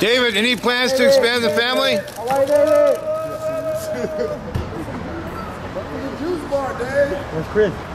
David, any plans to expand the family? All right, David. Juice bar, Dave. Where's Chris?